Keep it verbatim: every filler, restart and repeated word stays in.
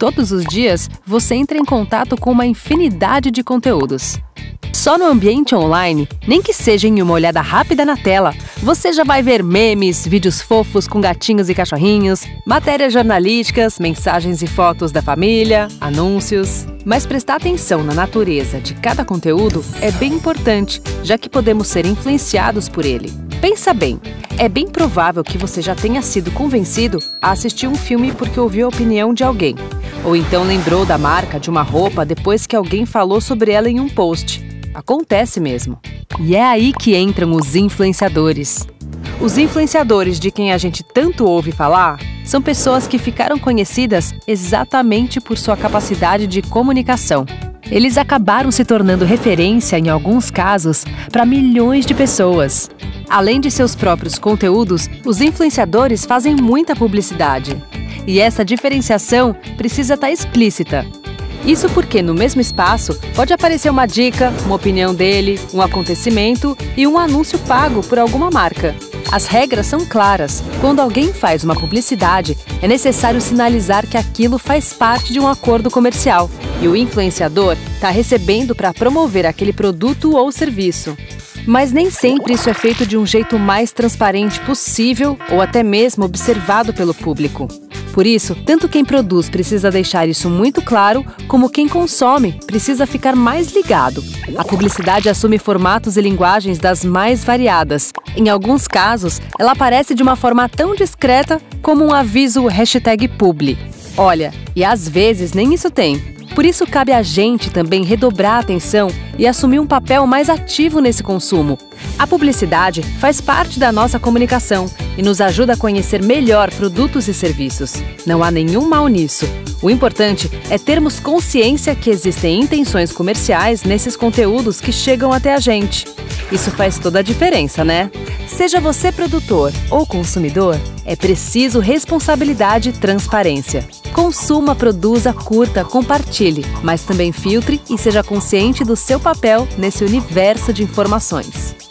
Todos os dias, você entra em contato com uma infinidade de conteúdos. Só no ambiente online, nem que seja em uma olhada rápida na tela, você já vai ver memes, vídeos fofos com gatinhos e cachorrinhos, matérias jornalísticas, mensagens e fotos da família, anúncios... Mas prestar atenção na natureza de cada conteúdo é bem importante, já que podemos ser influenciados por ele. Pensa bem, é bem provável que você já tenha sido convencido a assistir um filme porque ouviu a opinião de alguém. Ou então lembrou da marca de uma roupa depois que alguém falou sobre ela em um post. Acontece mesmo. E é aí que entram os influenciadores. Os influenciadores de quem a gente tanto ouve falar são pessoas que ficaram conhecidas exatamente por sua capacidade de comunicação. Eles acabaram se tornando referência, em alguns casos, para milhões de pessoas. Além de seus próprios conteúdos, os influenciadores fazem muita publicidade. E essa diferenciação precisa estar explícita. Isso porque no mesmo espaço pode aparecer uma dica, uma opinião dele, um acontecimento e um anúncio pago por alguma marca. As regras são claras. Quando alguém faz uma publicidade, é necessário sinalizar que aquilo faz parte de um acordo comercial e o influenciador está recebendo para promover aquele produto ou serviço. Mas nem sempre isso é feito de um jeito mais transparente possível ou até mesmo observado pelo público. Por isso, tanto quem produz precisa deixar isso muito claro, como quem consome precisa ficar mais ligado. A publicidade assume formatos e linguagens das mais variadas. Em alguns casos, ela aparece de uma forma tão discreta como um aviso hashtag publi. Olha, e às vezes nem isso tem. Por isso, cabe a gente também redobrar a atenção e assumir um papel mais ativo nesse consumo. A publicidade faz parte da nossa comunicação e nos ajuda a conhecer melhor produtos e serviços. Não há nenhum mal nisso. O importante é termos consciência que existem intenções comerciais nesses conteúdos que chegam até a gente. Isso faz toda a diferença, né? Seja você produtor ou consumidor, é preciso responsabilidade e transparência. Consuma, produza, curta, compartilhe, mas também filtre e seja consciente do seu papel nesse universo de informações.